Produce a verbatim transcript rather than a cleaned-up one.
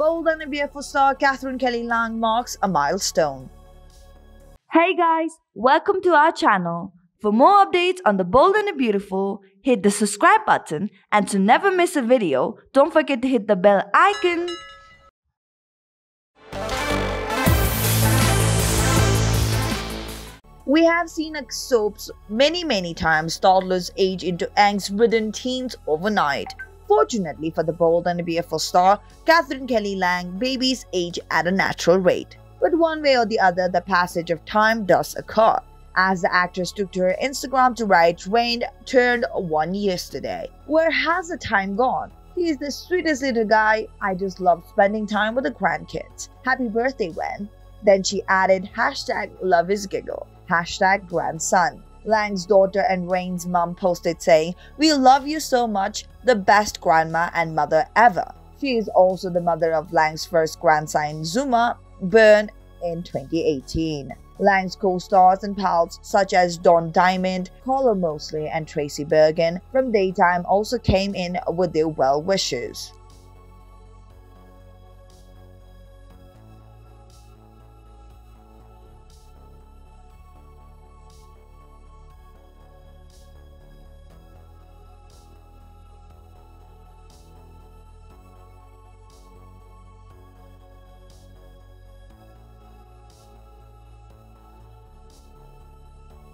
Bold and the Beautiful star Katherine Kelly Lang marks a milestone. Hey guys, welcome to our channel. For more updates on The Bold and the Beautiful, hit the subscribe button, and to never miss a video, don't forget to hit the bell icon. We have seen soaps many many times toddlers age into angst-ridden teens overnight. Fortunately for the Bold and the Beautiful star, Katherine Kelly Lang, babies age at a natural rate. But one way or the other, the passage of time does occur. As the actress took to her Instagram to write, Reign turned one yesterday. Where has the time gone? He is the sweetest little guy. I just love spending time with the grandkids. Happy birthday, Ren. Then she added, hashtag love his giggle, hashtag grandson. Lang's daughter and Reign's mum posted saying, we love you so much, the best grandma and mother ever. She is also the mother of Lang's first grandson, Zuma, born in twenty eighteen. Lang's co-stars and pals such as Don Diamond, Carla Mosley and Tracy Bergen from Daytime also came in with their well wishes.